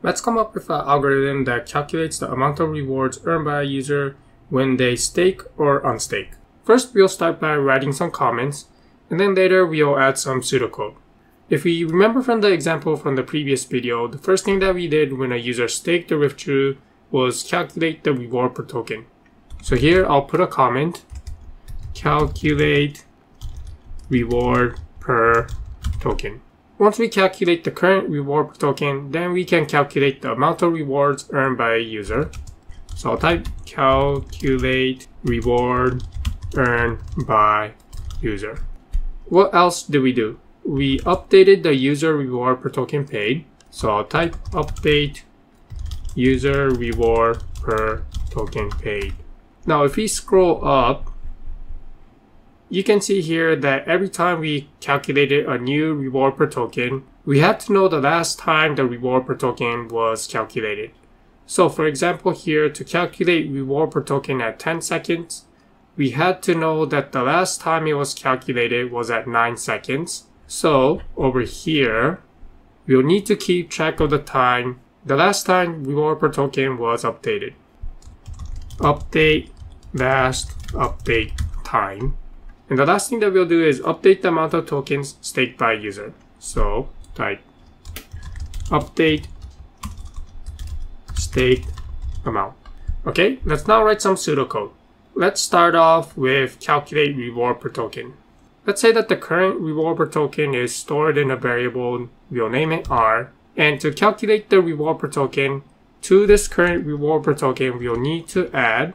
Let's come up with an algorithm that calculates the amount of rewards earned by a user when they stake or unstake. First, we'll start by writing some comments, and then later we'll add some pseudocode. If we remember from the example from the previous video, the first thing that we did when a user staked the Rift True was calculate the reward per token. So here I'll put a comment, calculate reward per token. Once we calculate the current reward per token, then we can calculate the amount of rewards earned by a user. So I'll type calculate reward earned by user. What else do we do? We updated the user reward per token paid. So I'll type update user reward per token paid. Now if we scroll up, you can see here that every time we calculated a new reward per token, we had to know the last time the reward per token was calculated. So for example here, to calculate reward per token at 10 seconds, we had to know that the last time it was calculated was at 9 seconds. So over here, we'll need to keep track of the time, the last time reward per token was updated. Update last update time. And the last thing that we'll do is update the amount of tokens staked by user. So type update staked amount. Okay, let's now write some pseudocode. Let's start off with calculate reward per token. Let's say that the current reward per token is stored in a variable, we'll name it R. And to calculate the reward per token, to this current reward per token, we'll need to add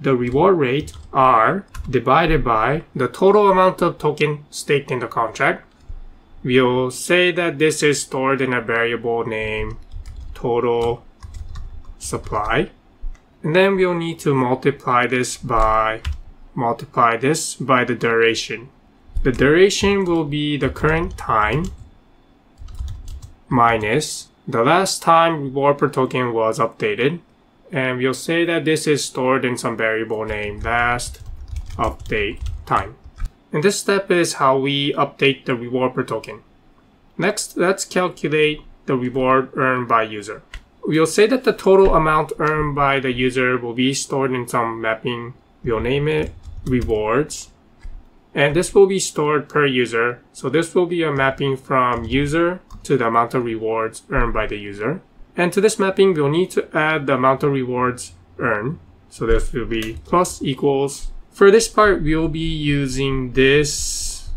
the reward rate R divided by the total amount of token staked in the contract. We'll say that this is stored in a variable named total supply, and then we'll need to multiply this by the duration. The duration will be the current time minus the last time reward per token was updated, and we'll say that this is stored in some variable named last update time. And this step is how we update the reward per token. Next, let's calculate the reward earned by user. We'll say that the total amount earned by the user will be stored in some mapping. We'll name it rewards. And this will be stored per user. So this will be a mapping from user to the amount of rewards earned by the user. And to this mapping, we'll need to add the amount of rewards earned. So this will be plus equals. For this part, we'll be using this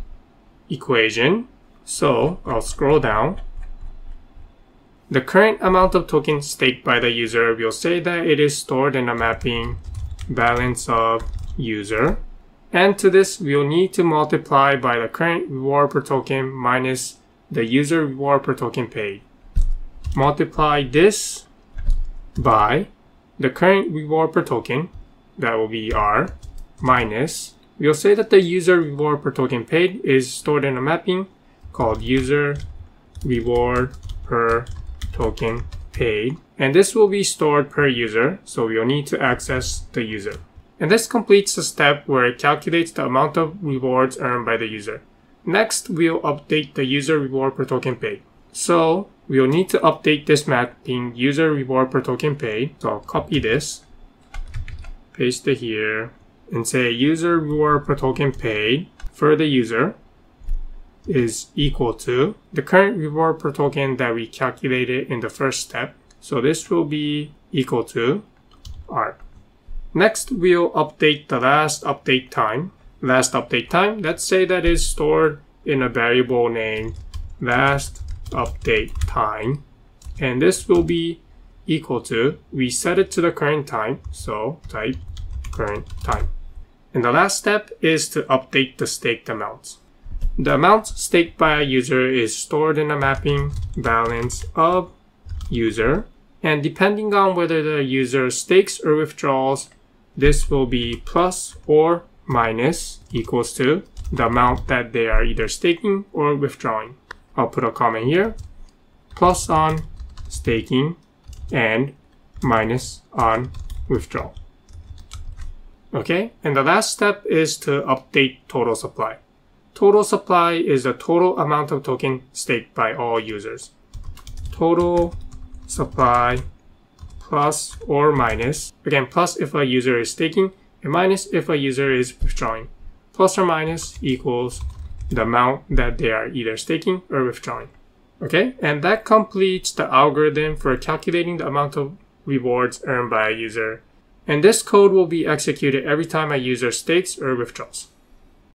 equation. So I'll scroll down. The current amount of tokens staked by the user, we'll say that it is stored in a mapping balance of user. And to this, we'll need to multiply by the current reward per token minus the user reward per token paid. Multiply this by the current reward per token, that will be R, minus, we'll say that the user reward per token paid is stored in a mapping called user reward per token paid, and this will be stored per user, so we'll need to access the user. And this completes the step where it calculates the amount of rewards earned by the user. Next, we'll update the user reward per token paid. So we'll need to update this mapping user reward per token paid. So I'll copy this, paste it here, and say user reward per token paid for the user is equal to the current reward per token that we calculated in the first step. So this will be equal to R. Next, we'll update the last update time. Last update time, let's say that is stored in a variable named last update time, and this will be equal to, we set it to the current time, so type current time. And the last step is to update the staked amounts. The amount staked by a user is stored in a mapping balance of user, and depending on whether the user stakes or withdraws, this will be plus or minus equals to the amount that they are either staking or withdrawing. I'll put a comment here, plus on staking and minus on withdrawal. Okay, and the last step is to update total supply. Total supply is the total amount of token staked by all users. Total supply plus or minus. Again, plus if a user is taking and minus if a user is withdrawing. Plus or minus equals the amount that they are either staking or withdrawing. Okay, and that completes the algorithm for calculating the amount of rewards earned by a user. And this code will be executed every time a user stakes or withdraws.